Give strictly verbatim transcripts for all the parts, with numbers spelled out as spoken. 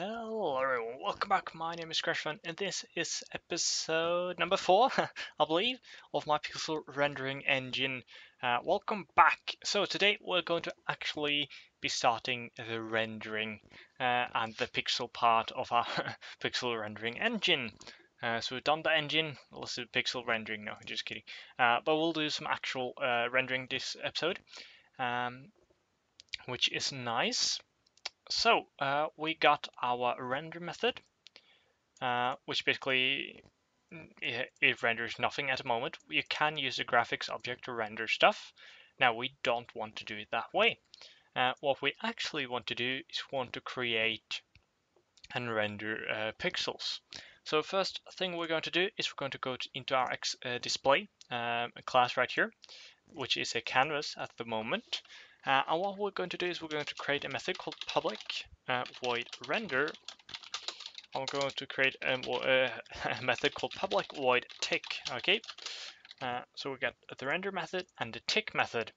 Hello everyone, welcome back. My name is ScratchForFun and this is episode number four, I believe, of my pixel rendering engine. Uh, welcome back. So today we're going to actually be starting the rendering uh, and the pixel part of our pixel rendering engine. Uh, so we've done the engine, let's do pixel rendering. No, just kidding. Uh, but we'll do some actual uh, rendering this episode, um, which is nice. So uh, we got our render method, uh, which basically it, it renders nothing at the moment. You can use the graphics object to render stuff. Now we don't want to do it that way. Uh, what we actually want to do is want to create and render uh, pixels. So first thing we're going to do is we're going to go to, into our X, uh, display um, class right here, which is a canvas at the moment. Uh, and what we're going to do is we're going to create a method called public uh, void render. I'm going to create a, uh, a method called public void tick. Okay, uh, so we got the render method and the tick method,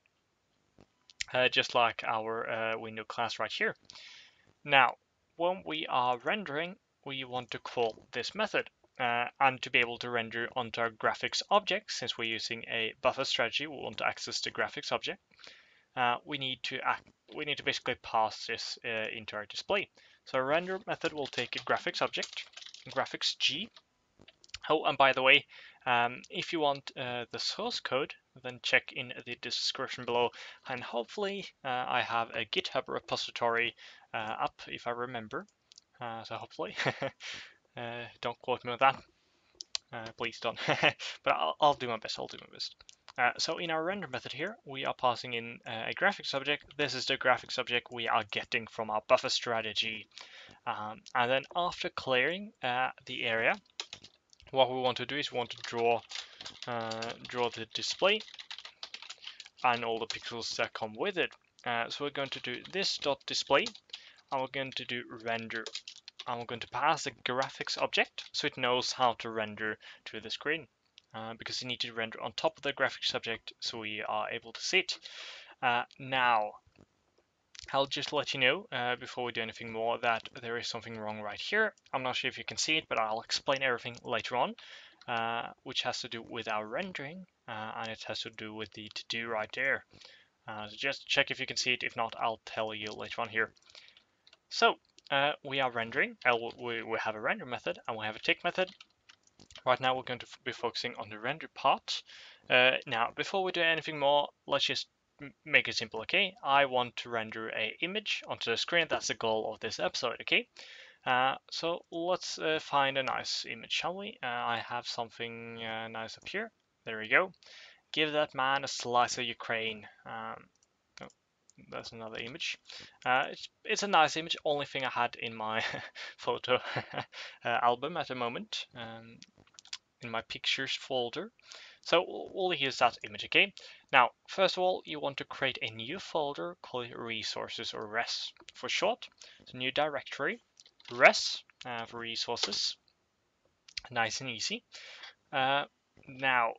uh, just like our uh, window class right here. Now, when we are rendering, we want to call this method. Uh, and to be able to render onto our graphics object, since we're using a buffer strategy, we want to access the graphics object. Uh, we need to act, we need to basically pass this uh, into our display. So our render method will take a graphics object, graphics G. Oh, and by the way, um, if you want uh, the source code, then check in the description below. And hopefully, uh, I have a GitHub repository uh, up if I remember. Uh, so hopefully, uh, don't quote me on that. Uh, please don't. But I'll, I'll do my best. I'll do my best. Uh, so in our render method here, we are passing in uh, a graphics object. This is the graphics object we are getting from our buffer strategy. Um, and then after clearing uh, the area, what we want to do is we want to draw, uh, draw the display and all the pixels that come with it. Uh, so we're going to do this dot display, and we're going to do render, and we're going to pass the graphics object so it knows how to render to the screen. Uh, because you need to render on top of the graphics object so we are able to see it. Uh, now, I'll just let you know uh, before we do anything more that there is something wrong right here. I'm not sure if you can see it, but I'll explain everything later on, uh, which has to do with our rendering, uh, and it has to do with the to-do right there. Uh, so just check if you can see it. If not, I'll tell you later on here. So, uh, we are rendering. Uh, we, we have a render method and we have a tick method. Right now we're going to be focusing on the render part. Uh, now, before we do anything more, let's just make it simple, okay? I want to render an image onto the screen. That's the goal of this episode, okay? Uh, so let's uh, find a nice image, shall we? Uh, I have something uh, nice up here. There we go. Give that man a slice of Ukraine. Um, oh, that's another image. Uh, it's, it's a nice image, only thing I had in my photo uh, album at the moment. Um, in my pictures folder. So we'll use that image, okay? Now, first of all, you want to create a new folder called Resources, or res for short. So new directory, res uh, for resources. Nice and easy. Uh, now,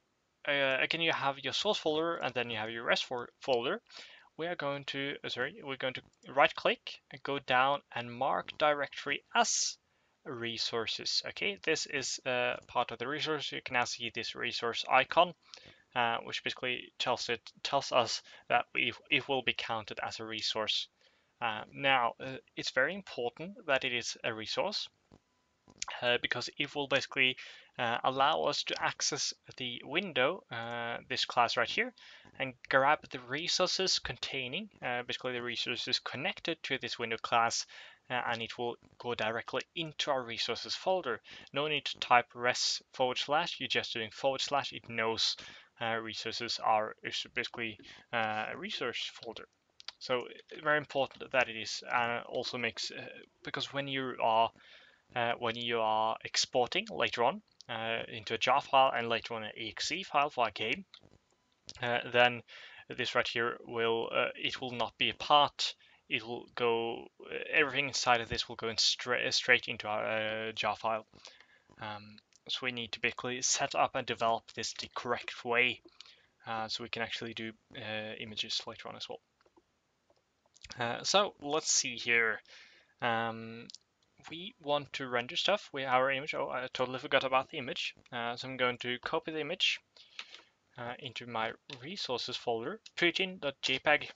uh, again, you have your source folder and then you have your res for folder. We are going to, sorry, we're going to right click and go down and mark directory as resources. Okay, this is uh, part of the resource. You can now see this resource icon, uh, which basically tells it tells us that it, it will be counted as a resource. Uh, now, uh, it's very important that it is a resource uh, because it will basically uh, allow us to access the window, uh, this class right here, and grab the resources containing, uh, basically the resources connected to this window class. Uh, and it will go directly into our resources folder. No need to type res forward slash, you're just doing forward slash, it knows uh, resources are is basically uh, a resource folder. So very important that it is, and uh, also makes, uh, because when you are uh, when you are exporting later on uh, into a jar file and later on an exe file for our game, uh, then this right here will, uh, it will not be a part. It will go, everything inside of this will go in straight straight into our uh, jar file. Um, so we need to basically set up and develop this the correct way, uh, so we can actually do uh, images later on as well. Uh, so let's see here. Um, we want to render stuff with our image. Oh, I totally forgot about the image. Uh, so I'm going to copy the image uh, into my resources folder, putin dot J P E G.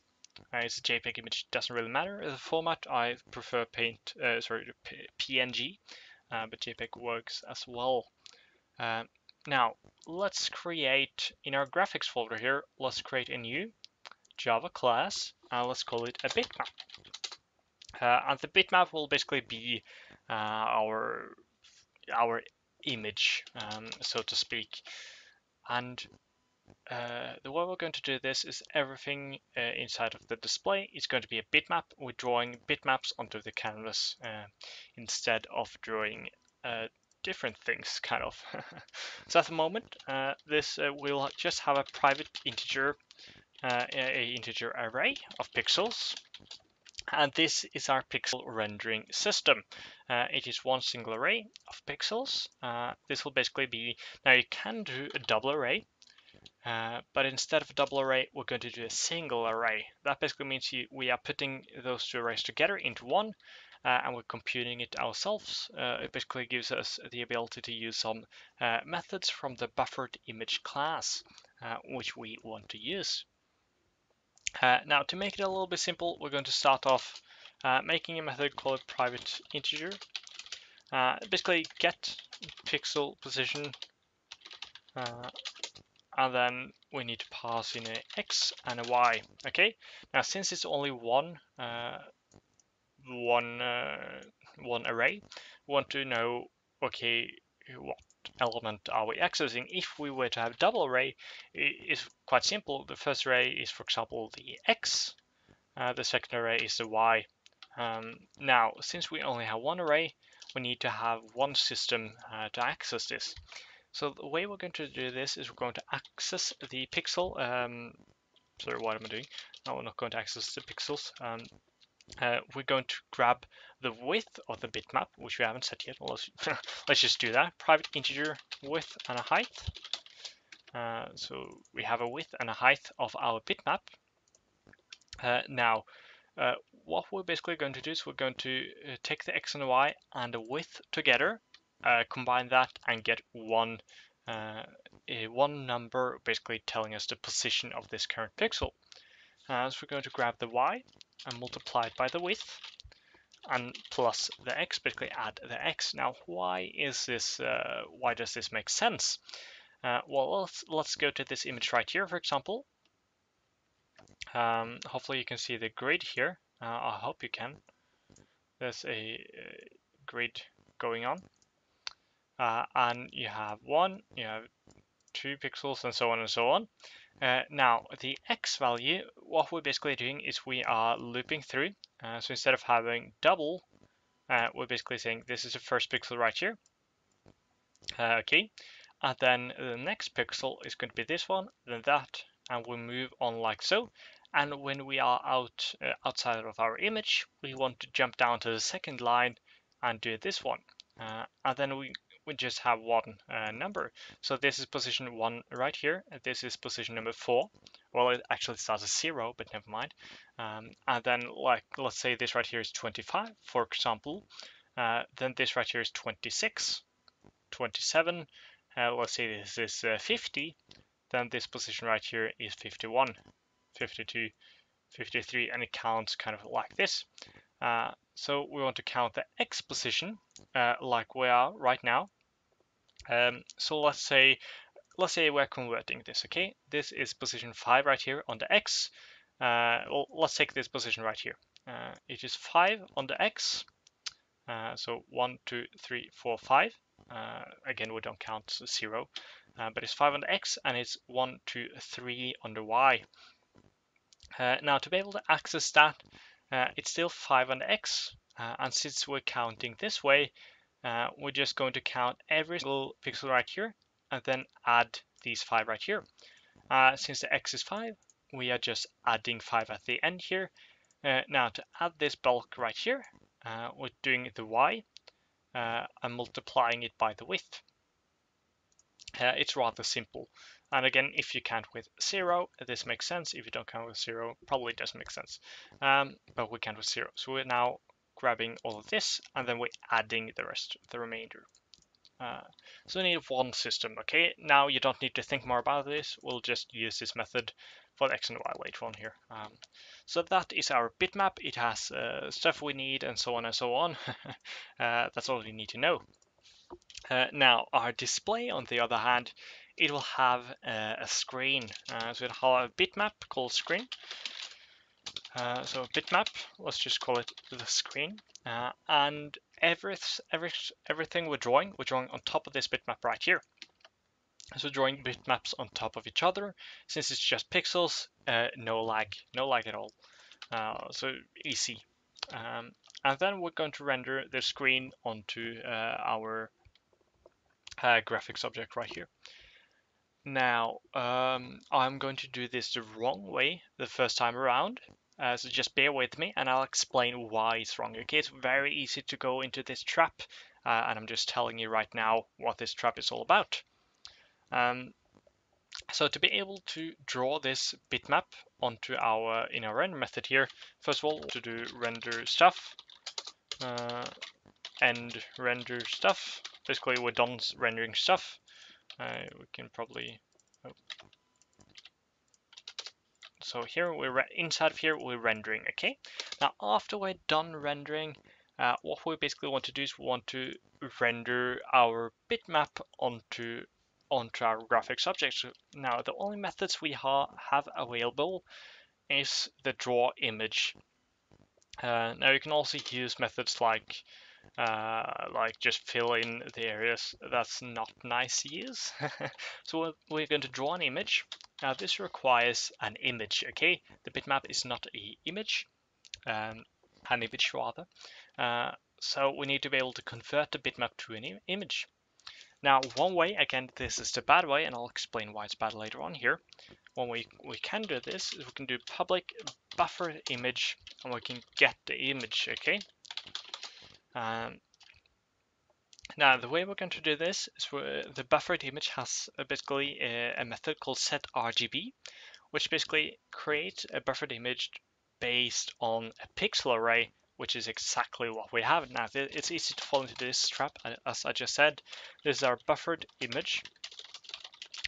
Uh, it's a JPEG image, doesn't really matter. As a format, I prefer Paint, uh, sorry, P N G, uh, but JPEG works as well. Uh, now, let's create, in our graphics folder here, let's create a new Java class, and uh, let's call it a bitmap. Uh, and the bitmap will basically be uh, our our image, um, so to speak. And uh, the way we're going to do this is everything uh, inside of the display is going to be a bitmap. We're drawing bitmaps onto the canvas uh, instead of drawing uh, different things, kind of. So at the moment, uh, this uh, will just have a private integer, uh, a integer array of pixels. And this is our pixel rendering system. Uh, it is one single array of pixels. Uh, this will basically be, now you can do a double array, uh, but instead of a double array, we're going to do a single array. That basically means you, we are putting those two arrays together into one, uh, and we're computing it ourselves. Uh, it basically gives us the ability to use some uh, methods from the BufferedImage class, uh, which we want to use. Uh, now, to make it a little bit simple, we're going to start off uh, making a method called private integer. Uh, basically, getPixelPosition, uh, and then we need to pass in an x and a y. Okay. Now, since it's only one uh, one uh, one array, we want to know, okay, what element are we accessing? If we were to have double array, it's quite simple. The first array is, for example, the x, uh, the second array is the y. Um, now, since we only have one array, we need to have one system uh, to access this. So the way we're going to do this is we're going to access the pixel. Um, sorry, what am I doing? No, we're not going to access the pixels. Um, Uh, we're going to grab the width of the bitmap, which we haven't set yet. Let's, let's just do that. Private integer width and a height. Uh, so we have a width and a height of our bitmap. Uh, now, uh, what we're basically going to do is we're going to uh, take the x and the y and the width together, uh, combine that, and get one uh, a one number, basically telling us the position of this current pixel. Uh, so we're going to grab the y and multiply it by the width, and plus the x, basically add the x. Now, why is this? Uh, why does this make sense? Uh, well, let's let's go to this image right here, for example. Um, hopefully, you can see the grid here. Uh, I hope you can. There's a uh, grid going on, uh, and you have one, you have two pixels, and so on and so on. Uh, now, the x value, what we're basically doing is we are looping through. Uh, so instead of having double, uh, we're basically saying this is the first pixel right here. Uh, okay. And then the next pixel is going to be this one, then that, and we move on like so. And when we are out uh, outside of our image, we want to jump down to the second line and do this one. Uh, and then we we just have one uh, number. So this is position one right here. This is position number four. Well, it actually starts at zero, but never mind. Um, and then, like, let's say this right here is twenty-five, for example. Uh, then this right here is twenty-six, twenty-seven. Uh, let's say this is uh, fifty. Then this position right here is fifty-one, fifty-two, fifty-three, and it counts kind of like this. Uh, so we want to count the x position uh, like we are right now. Um, so let's say, let's say we're converting this. Okay, this is position five right here on the x. Uh, well, let's take this position right here. Uh, it is five on the x. Uh, so one, two, three, four, five. Uh, again, we don't count zero, uh, but it's five on the x, and it's one, two, three on the y. Uh, now, to be able to access that, uh, it's still five on the x, uh, and since we're counting this way, Uh, we're just going to count every single pixel right here and then add these five right here. Uh, since the x is five, we are just adding five at the end here. Uh, now, to add this bulk right here, uh, we're doing the y uh, and multiplying it by the width. Uh, it's rather simple. And again, if you count with zero, this makes sense. If you don't count with zero, probably doesn't make sense. Um, but we count with zero. So we're now grabbing all of this, and then we're adding the rest of the remainder. Uh, so we need one system. Okay, now you don't need to think more about this. We'll just use this method for the x and y later on here. Um, so that is our bitmap. It has uh, stuff we need and so on and so on. uh, that's all you need to know. Uh, now our display, on the other hand, it will have uh, a screen. Uh, so it'll have a bitmap called screen. Uh, so bitmap, let's just call it the screen. Uh, and every, every, everything we're drawing, we're drawing on top of this bitmap right here. So drawing bitmaps on top of each other, since it's just pixels, uh, no lag, no lag at all. Uh, so easy. Um, and then we're going to render the screen onto uh, our uh, graphics object right here. Now, um, I'm going to do this the wrong way the first time around. Uh, so just bear with me and I'll explain why it's wrong. Okay, it's very easy to go into this trap. Uh, and I'm just telling you right now what this trap is all about. Um, so to be able to draw this bitmap onto our in our render method here, first of all to do render stuff uh, and render stuff. Basically, we're done rendering stuff. Uh, we can probably. Oh. So here we're inside of here we're rendering. Okay. Now after we're done rendering, uh, what we basically want to do is we want to render our bitmap onto. onto our graphics object. Now the only methods we ha have available is the draw image. Uh, now you can also use methods like uh, like just fill in the areas. That's not nice to use. So we're, we're going to draw an image. Now this requires an image. Okay, the bitmap is not a image, um, an image rather. Uh, so we need to be able to convert the bitmap to an im image. Now, one way, again, this is the bad way, and I'll explain why it's bad later on here. One way we can do this is we can do public BufferedImage, and we can get the image, okay? Um, now, the way we're going to do this is the BufferedImage has basically a, a method called setRGB, which basically creates a BufferedImage based on a pixel array, which is exactly what we have now. It's easy to fall into this trap, as I just said. This is our buffered image.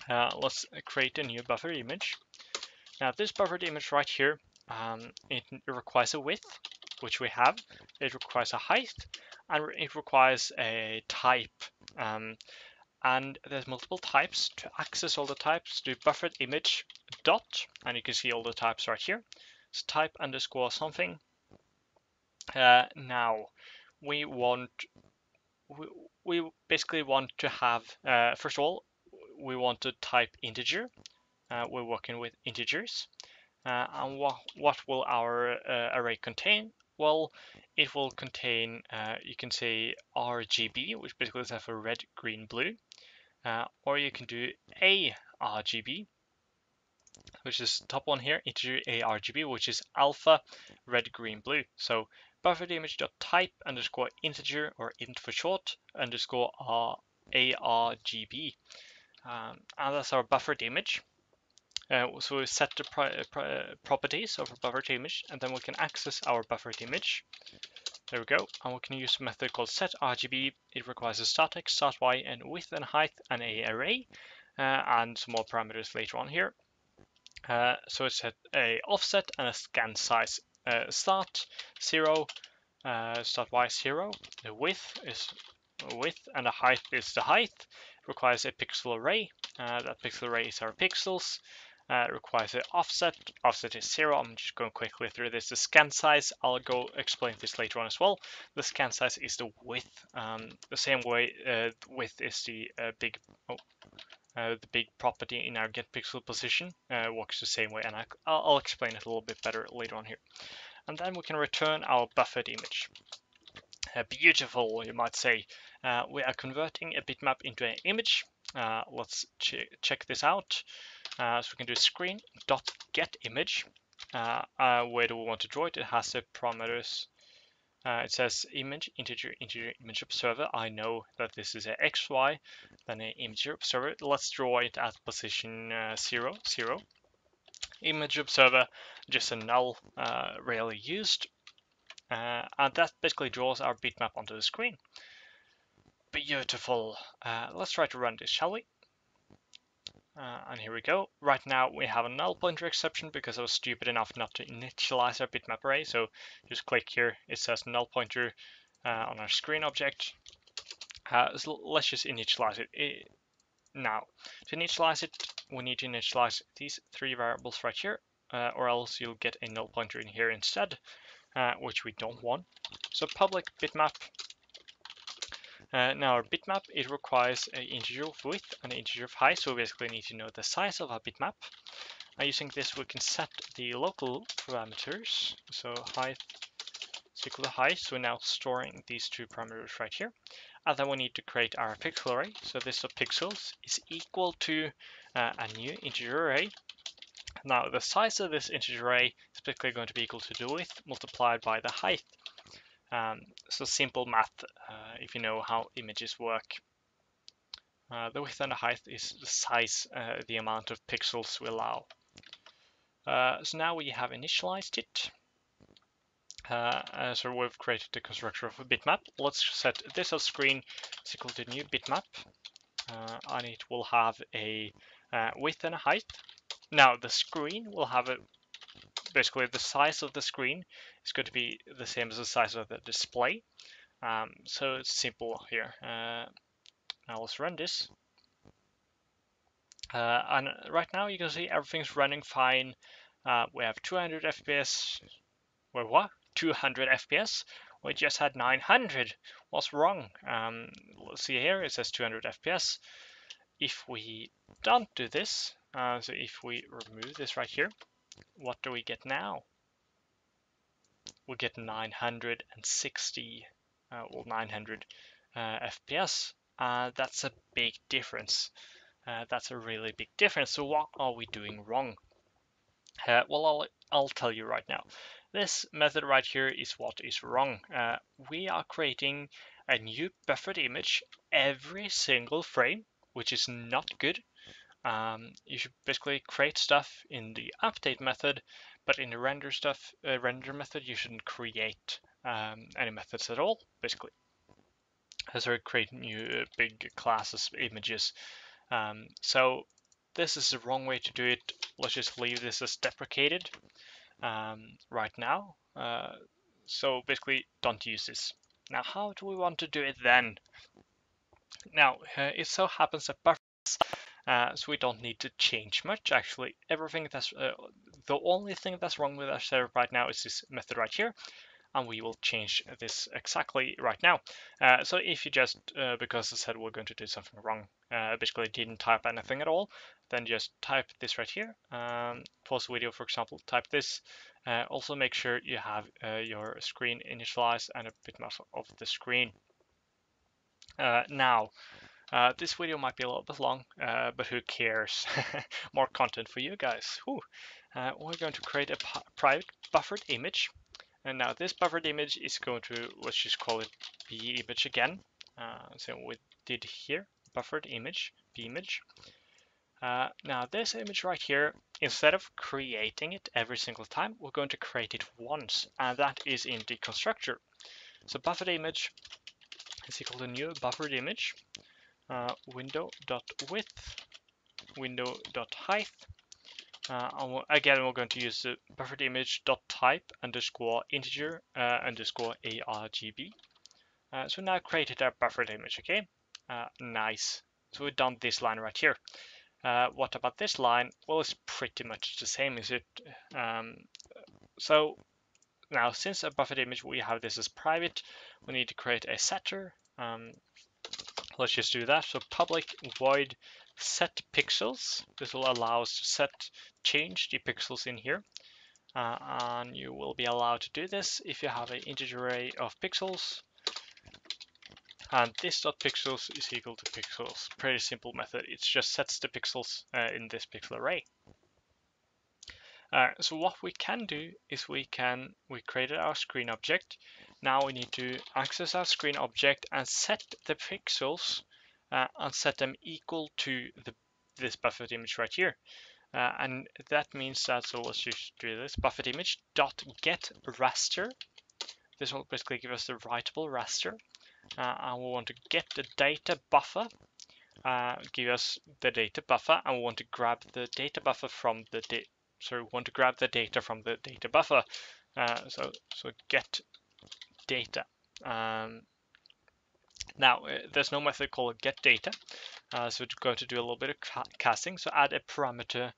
Uh, let's create a new buffered image. Now this buffered image right here, um, it requires a width, which we have. It requires a height, and it requires a type. Um, and there's multiple types. To access all the types, do buffered image dot, and you can see all the types right here. So type underscore something. Uh, now we want we, we basically want to have uh, first of all we want to type integer. Uh, we're working with integers, uh, and what what will our uh, array contain? Well, it will contain uh, you can say R G B, which basically is for red, green, blue, uh, or you can do A R G B, which is top one here, integer A R G B, which is alpha, red, green, blue. So bufferedImage.type underscore integer, or int for short, underscore A R G B. Um, and that's our buffered image. Uh, so we set the pro pro properties of a buffered image, and then we can access our buffered image. There we go. And we can use a method called setRGB. It requires a start x, start y, and width and height, and a array, uh, and some more parameters later on here. Uh, so it's at a offset and a scan size. Uh, start zero, uh, start y zero. The width is width, and the height is the height. It requires a pixel array. Uh, that pixel array is our pixels. Uh, it requires an offset. Offset is zero. I'm just going quickly through this. The scan size, I'll go explain this later on as well. The scan size is the width. Um, the same way uh, width is the uh, big. Oh. Uh, the big property in our getPixelPosition uh, works the same way, and I, I'll, I'll explain it a little bit better later on here. And then we can return our buffered image. Uh, beautiful, you might say. Uh, we are converting a bitmap into an image. Uh, let's ch check this out. Uh, so we can do screen.getImage. Uh, uh, where do we want to draw it? It has the parameters. Uh, it says image, integer, integer, image observer. I know that this is an X Y, then an image observer. Let's draw it at position uh, zero, zero. Image observer, just a null, uh, rarely used. Uh, and that basically draws our bitmap onto the screen. Beautiful. Uh, let's try to run this, shall we? Uh, and here we go. Right now we have a null pointer exception because I was stupid enough not to initialize our bitmap array. So just click here. It says null pointer uh, on our screen object. Uh, so let's just initialize it. it now. To initialize it, we need to initialize these three variables right here, uh, or else you'll get a null pointer in here instead, uh, which we don't want. So public bitmap. Uh, now our bitmap, it requires an integer of width and an integer of height, so we basically need to know the size of our bitmap. And using this we can set the local parameters, so height is equal to height, so we're now storing these two parameters right here. And then we need to create our pixel array, so this of pixels is equal to uh, a new integer array. Now the size of this integer array is typically going to be equal to the width multiplied by the height. Um, so simple math, uh, if you know how images work. Uh, the width and the height is the size, uh, the amount of pixels we allow. Uh, so now we have initialized it. Uh, uh, so we've created the constructor of a bitmap. Let's set this as screen is equal to new bitmap, uh, and it will have a uh, width and a height. Now the screen will have a basically the size of the screen is going to be the same as the size of the display. Um, so it's simple here. Uh, now let's run this. Uh, and right now you can see everything's running fine. Uh, we have two hundred F P S. Wait, what? two hundred F P S? We just had nine hundred. What's wrong? Um, let's see here. It says two hundred F P S. If we don't do this, uh, so if we remove this right here, what do we get now? We get nine hundred sixty, uh, well, nine hundred uh, F P S. Uh, that's a big difference. Uh, that's a really big difference. So what are we doing wrong? Uh, well, I'll, I'll tell you right now. This method right here is what is wrong. Uh, we are creating a new buffered image every single frame, which is not good. Um, you should basically create stuff in the update method, but in the render stuff, uh, render method, you shouldn't create um, any methods at all, basically. So create new uh, big classes, images. Um, so this is the wrong way to do it. Let's just leave this as deprecated um, right now. Uh, so basically, don't use this. Now, how do we want to do it then? Now, uh, it so happens that buffers. Uh, so we don't need to change much, actually. Everything that's uh, the only thing that's wrong with our setup right now is this method right here, and we will change this exactly right now. Uh, so if you just, uh, because I said we're going to do something wrong, uh, basically didn't type anything at all, then just type this right here. Um, pause the video, for example, type this. Uh, also make sure you have uh, your screen initialized and a bitmap of the screen. Uh, now. Uh, this video might be a little bit long, uh, but who cares? More content for you guys. Uh, we're going to create a private buffered image. And now this buffered image is going to, let's just call it B image again. Uh, so we did here, buffered image, B image. Uh, now this image right here, instead of creating it every single time, we're going to create it once. And that is in the constructor. So buffered image is equal to new buffered image. Uh, window.width, window.height, uh, and we'll, again we're going to use the buffered image dot type underscore integer uh, underscore A R G B. Uh, so now created our buffered image, okay? Uh, nice. So we've done this line right here. Uh, what about this line? Well, it's pretty much the same, is it? Um, so now since a buffered image we have this as private, we need to create a setter. Um, Let's just do that. So public void set pixels. This will allow us to set, change the pixels in here. Uh, and you will be allowed to do this if you have an integer array of pixels. And this dot pixels is equal to pixels. Pretty simple method. It just sets the pixels uh, in this pixel array. Uh, so what we can do is we can, we created our screen object. Now we need to access our screen object and set the pixels uh, and set them equal to the, this buffered image right here. Uh, and that means that, so let's just do this, buffered image dot get raster This will basically give us the writable raster, uh, and we we'll want to get the data buffer, uh, give us the data buffer, and we we'll want to grab the data buffer from the data. So we want to grab the data from the data buffer. Uh, so so get data. Um, now uh, there's no method called get data, uh, so we're going to do a little bit of ca casting. So add a parameter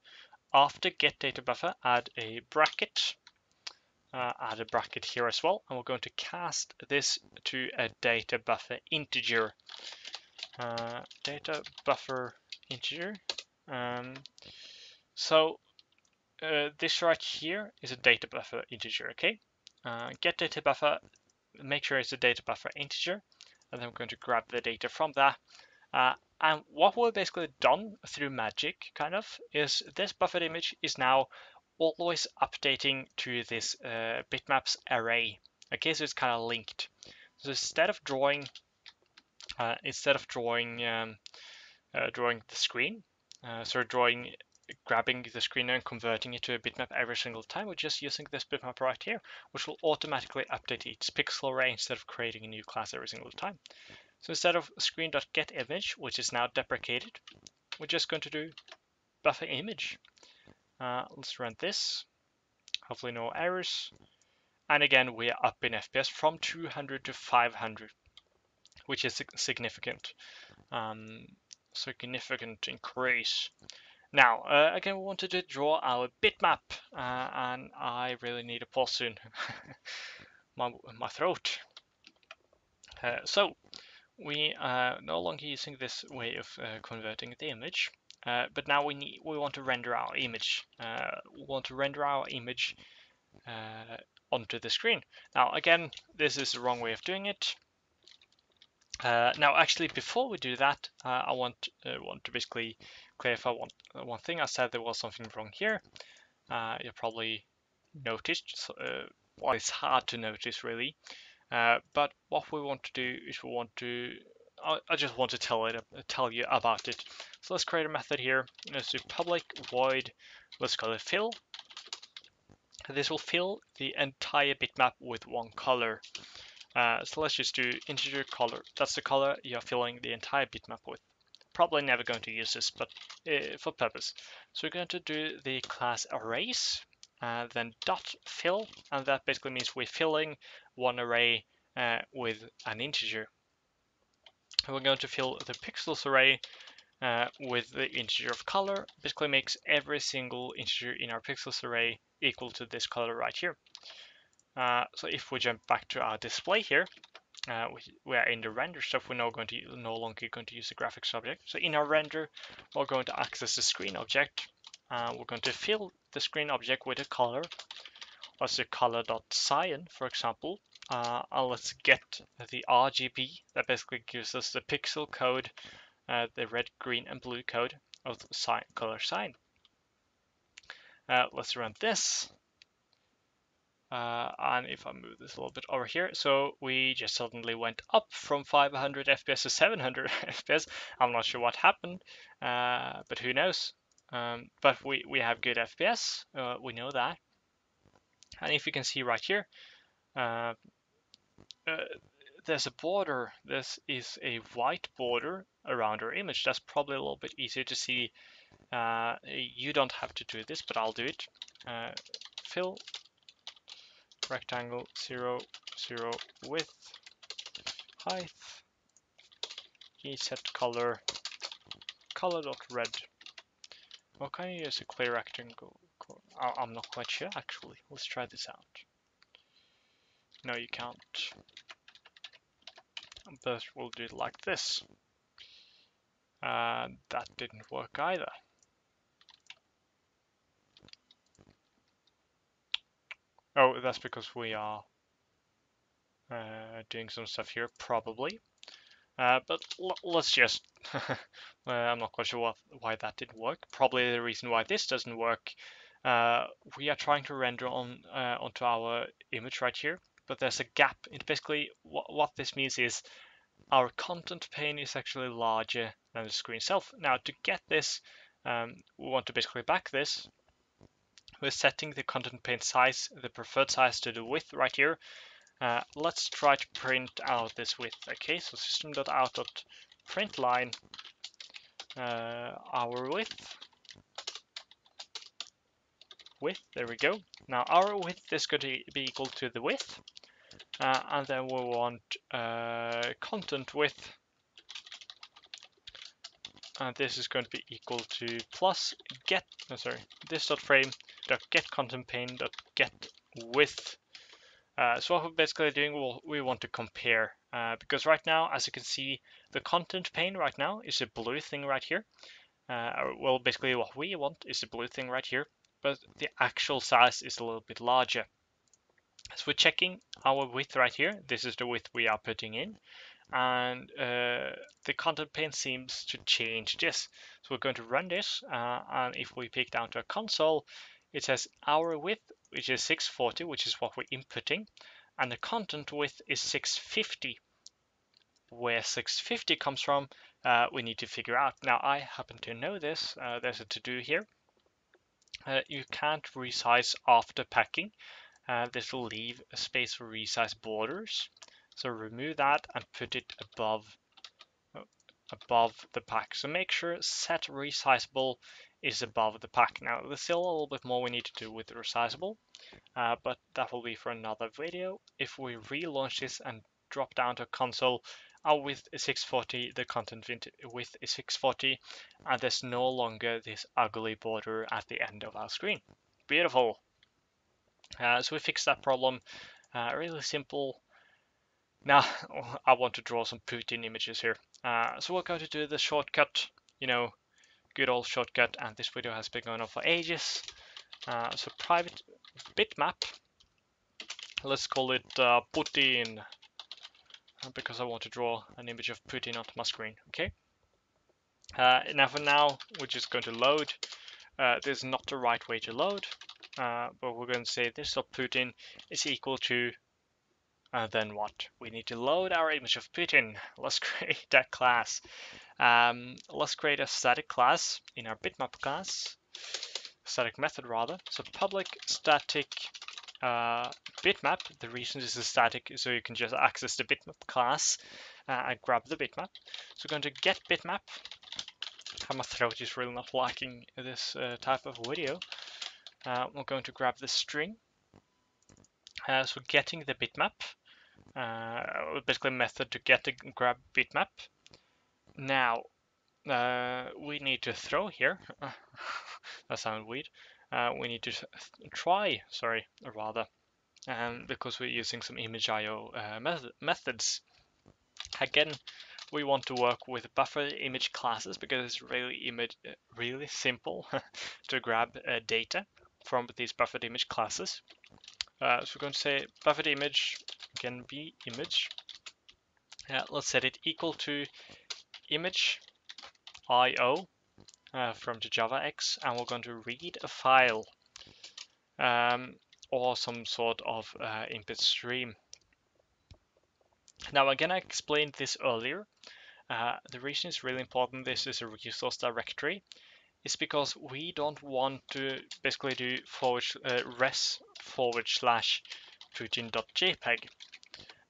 after get data buffer. Add a bracket. Uh, add a bracket here as well, and we're going to cast this to a data buffer integer. Uh, data buffer integer. Um, so uh, this right here is a data buffer integer. Okay. Uh, get data buffer. Make sure it's a data buffer integer, and then we're going to grab the data from there. Uh, and what we're basically done through magic, kind of, is this buffered image is now always updating to this uh, bitmaps array. Okay, so it's kind of linked. So instead of drawing, uh, instead of drawing, um, uh, drawing the screen, uh, so drawing, grabbing the screen and converting it to a bitmap every single time, we're just using this bitmap right here, which will automatically update each pixel array instead of creating a new class every single time. So instead of screen.getImage, which is now deprecated, we're just going to do buffer image. Uh, let's run this, hopefully no errors, and again we are up in F P S from two hundred to five hundred, which is significant, um, significant increase. Now uh, again we wanted to draw our bitmap, uh, and I really need a pause soon, my, my throat. Uh, so we are no longer using this way of uh, converting the image. Uh, but now we need, we want to render our image. Uh, we want to render our image uh, onto the screen. Now, again, this is the wrong way of doing it. Uh, now, actually, before we do that, uh, I want uh, want to basically clarify one one thing. I said there was something wrong here. Uh, you probably noticed. Uh, well, it's hard to notice really. Uh, but what we want to do is we want to. I just want to tell it, tell you about it. So let's create a method here. Let's do public void. Let's call it fill. This will fill the entire bitmap with one color. Uh, so let's just do integer color. That's the color you're filling the entire bitmap with. Probably never going to use this, but uh, for purpose. So we're going to do the class arrays, uh, then dot fill, and that basically means we're filling one array uh, with an integer. And we're going to fill the pixels array uh, with the integer of color. Basically makes every single integer in our pixels array equal to this color right here. Uh, so if we jump back to our display here, uh, we, we are in the render stuff. We're now going to no longer going to use the graphics object. So in our render, we're going to access the screen object. Uh, we're going to fill the screen object with a color. Let's do color.cyan, for example. Uh, and let's get the R G B. That basically gives us the pixel code, uh, the red, green, and blue code of the sign, color sign. Uh, let's run this. Uh, and if I move this a little bit over here, so we just suddenly went up from five hundred F P S to seven hundred F P S. I'm not sure what happened, uh, but who knows? Um, but we, we have good F P S. Uh, we know that. And if you can see right here, uh, Uh, there's a border. This is a white border around our image. That's probably a little bit easier to see. Uh, you don't have to do this, but I'll do it. Uh, fill rectangle zero zero width height. Set color color dot red. Or can you use a clear rectangle? I'm not quite sure actually. Let's try this out. No, you can't. But we'll do it like this. Uh, that didn't work either. Oh, that's because we are uh, doing some stuff here, probably. Uh, but l let's just... I'm not quite sure what, why that didn't work. Probably the reason why this doesn't work. Uh, we are trying to render on uh, onto our image right here. But there's a gap. It basically what, what this means is our content pane is actually larger than the screen itself. Now to get this, um, we want to basically back this. We're setting the content pane size, the preferred size to the width right here, Uh, let's try to print out this width. Okay, so system.out.println uh, our width. Width, there we go. Now our width is going to be equal to the width. Uh, and then we want uh, content width. And this is going to be equal to plus get, no, sorry, this dot frame dot get content pane dot get width. Uh, so what we're basically doing, we'll, we want to compare, uh, because right now, as you can see, the content pane right now is a blue thing right here. Uh, well, basically what we want is the blue thing right here, but the actual size is a little bit larger. So we're checking our width right here. This is the width we are putting in. And uh, the content pane seems to change this. So we're going to run this. Uh, and if we pick down to a console, it says our width, which is six forty, which is what we're inputting. And the content width is six fifty. Where six fifty comes from, uh, we need to figure out. Now, I happen to know this. Uh, there's a to-do here. Uh, you can't resize after packing. Uh, this will leave a space for resize borders. So remove that and put it above above the pack. So make sure set resizable is above the pack. Now there's still a little bit more we need to do with the resizable, uh, but that will be for another video. If we relaunch this and drop down to console, our width is six forty, the content width is six forty, and there's no longer this ugly border at the end of our screen. Beautiful. Uh, so we fixed that problem. Uh, really simple. Now I want to draw some Putin images here. Uh, so we're going to do the shortcut, you know, good old shortcut. And this video has been going on for ages. Uh, so private bitmap. Let's call it uh, Putin, because I want to draw an image of Putin onto my screen. Okay. Uh, now for now, we're just going to load. Uh, there's not the right way to load, uh, but we're going to say this dot Putin is equal to. And uh, then what? We need to load our image of Putin. Let's create that class. Um, let's create a static class in our bitmap class, static method rather. So public static uh, bitmap. The reason this is static is so you can just access the bitmap class uh, and grab the bitmap. So we're going to get bitmap. My throat is really not liking this uh, type of video. Uh, we're going to grab the string. Uh, so getting the bitmap. Uh, basically method to get the grab bitmap. Now uh, we need to throw here. That sounds weird. Uh, we need to try, sorry, or rather, um, because we're using some ImageIO uh, method methods. Again, we want to work with buffer image classes because it's really image really simple to grab uh, data from these buffered image classes. Uh, so we're going to say buffered image can be image. Uh, let's set it equal to image I O uh, from the JavaX, and we're going to read a file um, or some sort of uh, input stream. Now again, I explained this earlier. Uh, the reason it's really important this is a resource directory. It's because we don't want to basically do forward uh, res forward slash putin.jpg,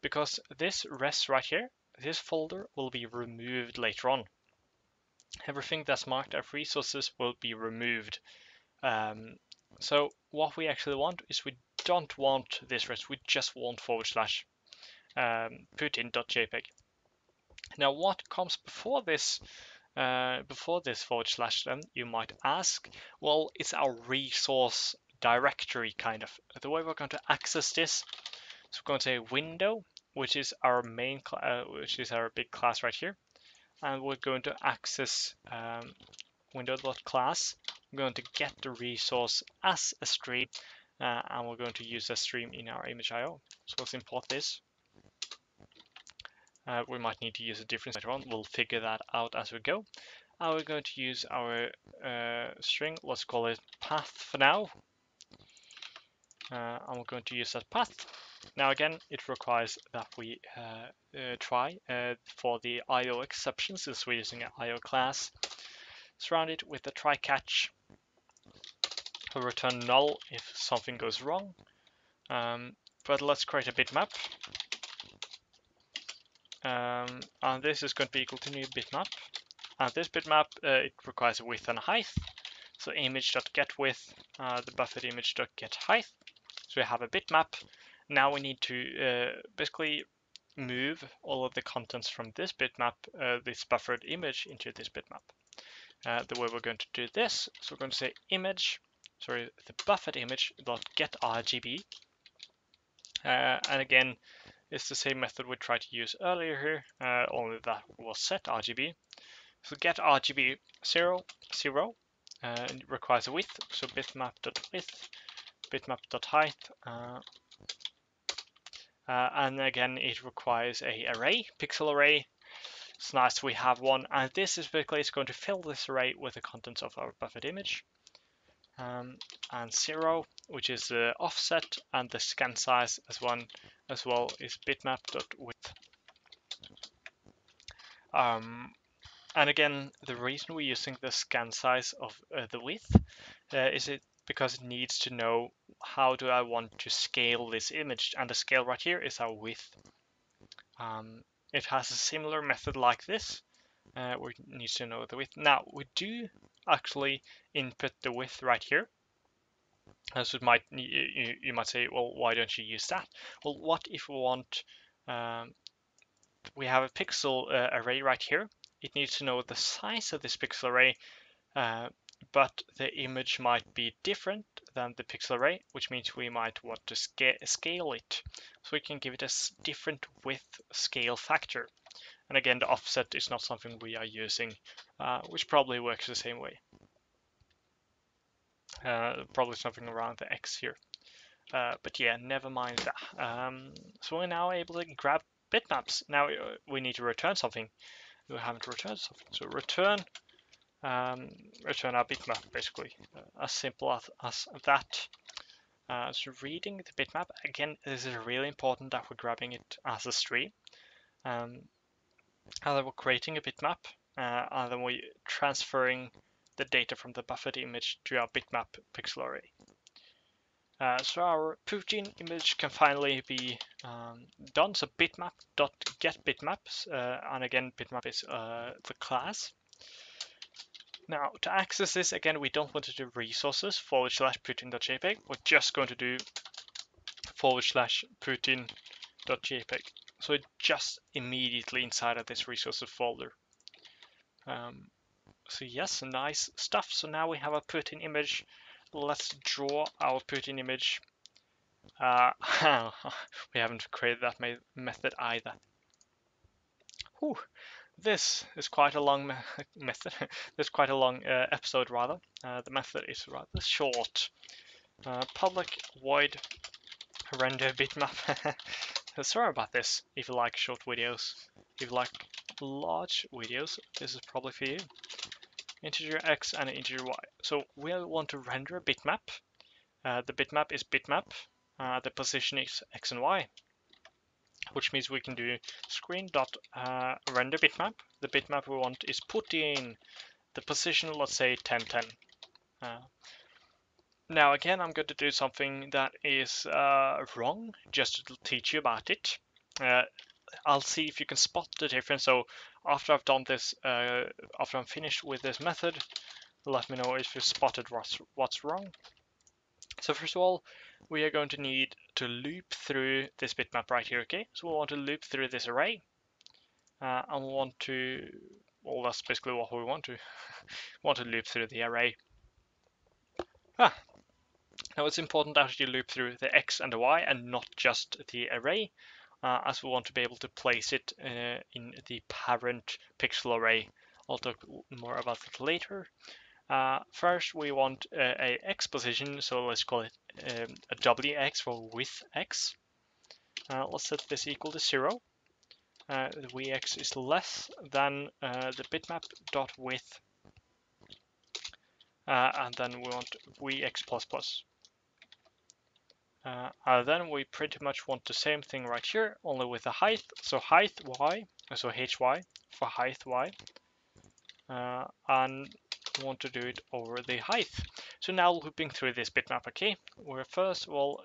because this res right here, this folder will be removed later on. Everything that's marked as resources will be removed. Um, so what we actually want is we don't want this res, we just want forward slash um, putin.jpg. Now what comes before this? Uh, before this forward slash, then you might ask, well, it's our resource directory kind of. The way we're going to access this, so we're going to say window, which is our main, uh, which is our big class right here, and we're going to access um, window.class. We're going to get the resource as a stream, uh, and we're going to use a stream in our ImageIO. So let's import this. Uh, we might need to use a different later on. We'll figure that out as we go. And we're going to use our uh, string. Let's call it path for now. Uh, and we're going to use that path. Now again, it requires that we uh, uh, try uh, for the I O exception, since we're using an I O class. Surround it with a try catch. We'll return null if something goes wrong. Um, but let's create a bitmap. Um, and this is going to be equal to new bitmap. And this bitmap, uh, it requires a width and a height. So image.getWidth, uh, the BufferedImage.getHeight. So we have a bitmap. Now we need to uh, basically move all of the contents from this bitmap, uh, this buffered image, into this bitmap. Uh, the way we're going to do this, so we're going to say image, sorry, the buffered image dot get R G B, uh, and again, it's the same method we tried to use earlier here, uh, only that was set R G B. So get R G B zero zero, uh, and it requires a width, so bitmap dot width, bitmap dot height. Uh, Uh, and again, it requires a array, pixel array. It's nice we have one, and this is basically it's going to fill this array with the contents of our buffered image. Um, and zero, which is the offset, and the scan size as one as well is bitmap.width. Um, and again, the reason we're using the scan size of uh, the width uh, is it. because it needs to know how do I want to scale this image, and the scale right here is our width. Um, it has a similar method like this, uh, where it needs to know the width. Now we do actually input the width right here. Uh, so it might you, you might say, well, why don't you use that? Well, what if we want? Um, we have a pixel uh, array right here. It needs to know the size of this pixel array. Uh, But the image might be different than the pixel array, which means we might want to sca scale it. So we can give it a different width scale factor. And again, the offset is not something we are using, uh, which probably works the same way. Uh, probably something around the X here. Uh, but yeah, never mind that. Um, so we're now able to grab bitmaps. Now we need to return something. We haven't returned something. So return. Um, return our bitmap, basically, uh, as simple as, as that. Uh, so reading the bitmap, again, this is really important that we're grabbing it as a string. Um, and then we're creating a bitmap, uh, and then we're transferring the data from the buffered image to our bitmap pixel array. Uh, so our Putin image can finally be um, done, so bitmap.getBitmaps, uh, and again, bitmap is uh, the class. Now, to access this, again, we don't want to do resources forward slash putin.jpg. We're just going to do forward slash putin.jpg. So it's just immediately inside of this resources folder. Um, so yes, nice stuff. So now we have a Putin image. Let's draw our Putin image. Uh, we haven't created that me method either. Whew. This is quite a long me method. This is quite a long uh, episode, rather. Uh, the method is rather short. Uh, public void render bitmap. Sorry about this. If you like short videos, if you like large videos, this is probably for you. Integer x and integer y. So we want to render a bitmap. Uh, the bitmap is bitmap. Uh, the position is x and y, which means we can do screen dot uh, render bitmap. The bitmap we want is Putin. The position, let's say ten ten. Uh, now again, I'm going to do something that is uh, wrong, just to teach you about it. Uh, I'll see if you can spot the difference. So after I've done this, uh, after I'm finished with this method, let me know if you spotted what's, what's wrong. So first of all, we are going to need to loop through this bitmap right here, okay? So we want to loop through this array, uh, and we want to, well, that's basically what we want to, want to loop through the array. Ah. Now it's important that you loop through the x and the y and not just the array, uh, as we want to be able to place it uh, in the parent pixel array. I'll talk more about that later. Uh, first, we want uh, a x position, so let's call it um, a w x for with x. Uh, let's set this equal to zero. Uh, the w x is less than uh, the bitmap dot width, uh, and then we want w x plus plus. Uh, and then we pretty much want the same thing right here, only with a height. So height y, so hy for height y, uh, and want to do it over the height. So now looping through this bitmap, okay, we're first of all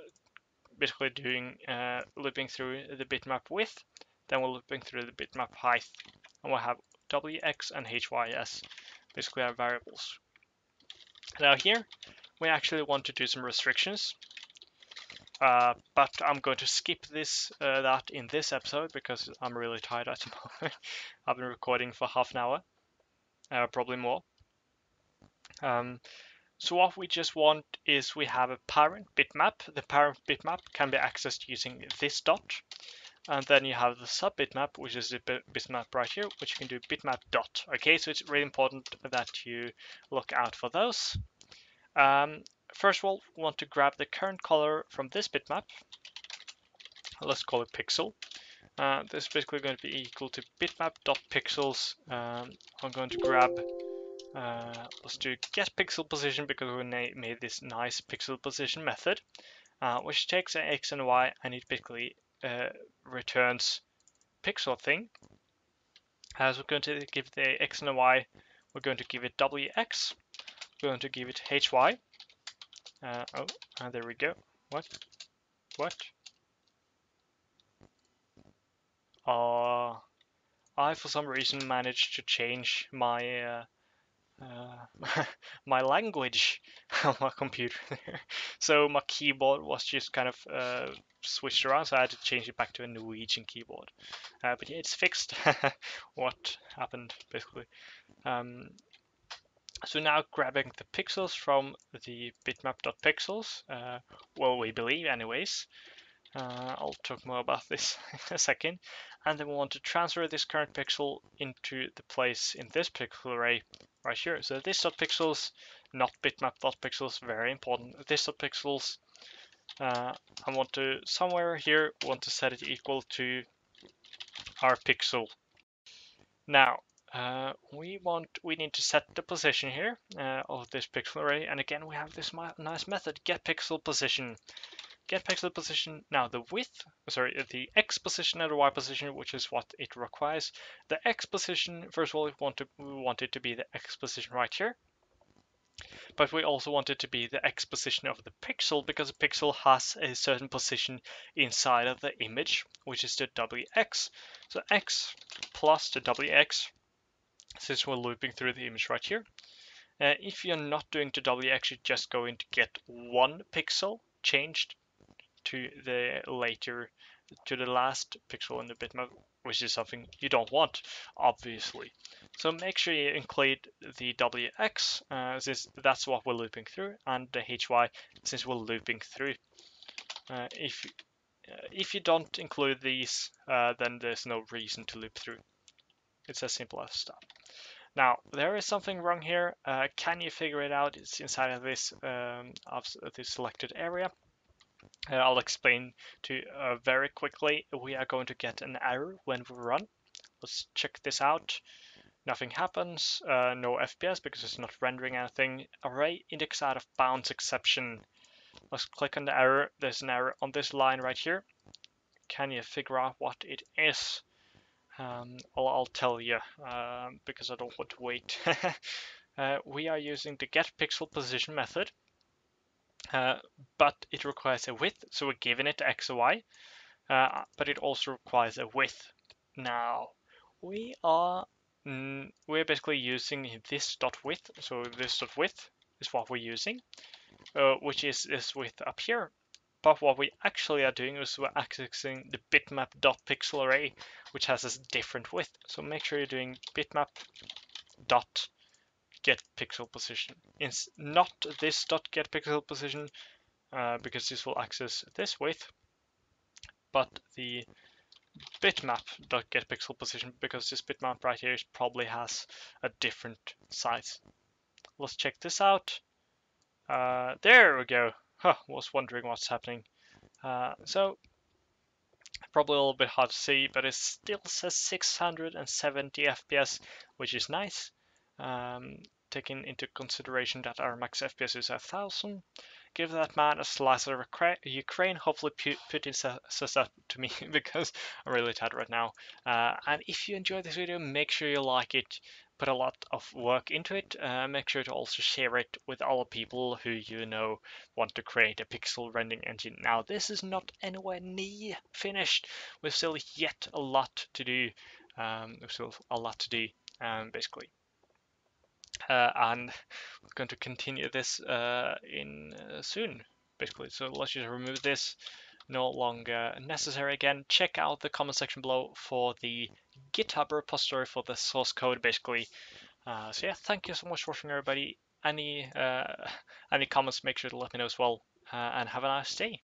basically doing uh, looping through the bitmap width, then we're looping through the bitmap height, and we'll have W X and H Y S, basically our variables. Now here, we actually want to do some restrictions, uh, but I'm going to skip this uh, that in this episode because I'm really tired at the moment. I've been recording for half an hour, uh, probably more. Um, so what we just want is we have a parent bitmap. The parent bitmap can be accessed using this dot, and then you have the sub bitmap, which is the bitmap right here, which you can do bitmap dot. Okay, so it's really important that you look out for those. Um, first of all, we want to grab the current color from this bitmap. Let's call it pixel. Uh, this is basically going to be equal to bitmap.pixels. Um, I'm going to grab, uh, let's do getPixelPosition because we made this nice pixel position method, uh, which takes an x and y and it basically uh, returns pixel thing. As we're going to give the x and y, we're going to give it W X. Going to give it H Y. Uh, oh, and there we go. What? What? Uh, I for some reason managed to change my uh, uh, my language on my computer there. So my keyboard was just kind of uh, switched around, so I had to change it back to a Norwegian keyboard. Uh, but yeah, it's fixed. What happened basically? Um, So now grabbing the pixels from the bitmap.pixels, uh, well, we believe anyways. Uh, I'll talk more about this in a second. And then we want to transfer this current pixel into the place in this pixel array right here. So this.pixels, not bitmap.pixels, very important. This.pixels, uh, I want to, somewhere here, want to set it equal to our pixel. Now, Uh, we want we need to set the position here uh, of this pixel array, and again we have this nice method getPixelPosition. GetPixelPosition. Now the width, sorry, the x position and the y position, which is what it requires. The x position, first of all, we want to we want it to be the x position right here, but we also want it to be the x position of the pixel because the pixel has a certain position inside of the image, which is the W X. So x plus the W X. Since we're looping through the image right here. Uh, if you're not doing the W X, you're just going to get one pixel changed to the later, to the last pixel in the bitmap, which is something you don't want, obviously. So make sure you include the W X, uh, since that's what we're looping through, and the H Y, since we're looping through. Uh, if, uh, if you don't include these, uh, then there's no reason to loop through. It's as simple as that. Now, there is something wrong here. Uh, can you figure it out? It's inside of this, um, of this selected area. Uh, I'll explain to you uh, very quickly. We are going to get an error when we run. Let's check this out. Nothing happens. Uh, no F P S because it's not rendering anything. Array index out of bounds exception. Let's click on the error. There's an error on this line right here. Can you figure out what it is? Um, I'll, I'll tell you um, because I don't want to wait. uh, we are using the getPixelPosition method, uh, but it requires a width, so we're giving it x and y, uh, but it also requires a width. Now we are mm, we're basically using this dot width, so this dot width is what we're using, uh, which is this width up here. But what we actually are doing is we're accessing the bitmap.pixel array, which has a different width. So make sure you're doing bitmap.getPixelPosition. It's not this .getPixelPosition uh, because this will access this width, but the bitmap.getPixelPosition because this bitmap right here probably has a different size. Let's check this out. Uh, there we go. Huh, was wondering what's happening. Uh, so, probably a little bit hard to see, but it still says six hundred seventy F P S, which is nice. Um, taking into consideration that our max F P S is a thousand. Give that man a slice of Ukraine. Hopefully Putin says that to me because I'm really tired right now. Uh, and if you enjoyed this video, make sure you like it. Put a lot of work into it. Uh, make sure to also share it with other people who you know want to create a pixel rendering engine. Now, this is not anywhere near finished. We've still yet a lot to do. Um, there's still a lot to do, um, basically. Uh, and we're going to continue this uh, in uh, soon, basically. So let's just remove this. No longer necessary again. Check out the comment section below for the GitHub repository for the source code, basically. Uh, so yeah, thank you so much for watching, everybody. Any uh, any comments, make sure to let me know as well. Uh, and have a nice day.